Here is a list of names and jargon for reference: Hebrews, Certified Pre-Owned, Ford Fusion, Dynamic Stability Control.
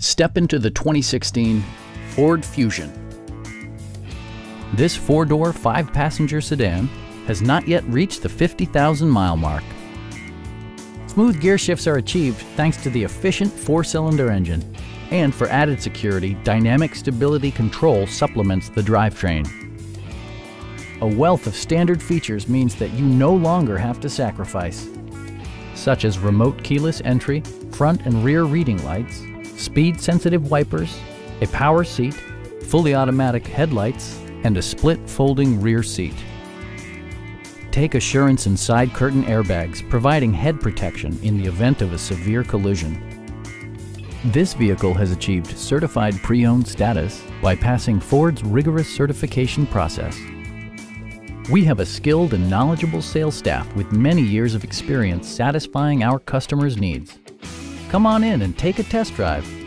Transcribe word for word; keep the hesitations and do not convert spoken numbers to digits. Step into the twenty sixteen Ford Fusion. This four-door, five-passenger sedan has not yet reached the fifty thousand mile mark. Smooth gear shifts are achieved thanks to the efficient four-cylinder engine. And for added security, Dynamic Stability Control supplements the drivetrain. A wealth of standard features means that you no longer have to sacrifice, such as remote keyless entry, front and rear reading lights, speed-sensitive wipers, a power seat, fully automatic headlights, and a split folding rear seat. Take assurance in side curtain airbags, providing head protection in the event of a severe collision. This vehicle has achieved certified pre-owned status by passing Ford's rigorous certification process. We have a skilled and knowledgeable sales staff with many years of experience satisfying our customers' needs. Come on in and take a test drive.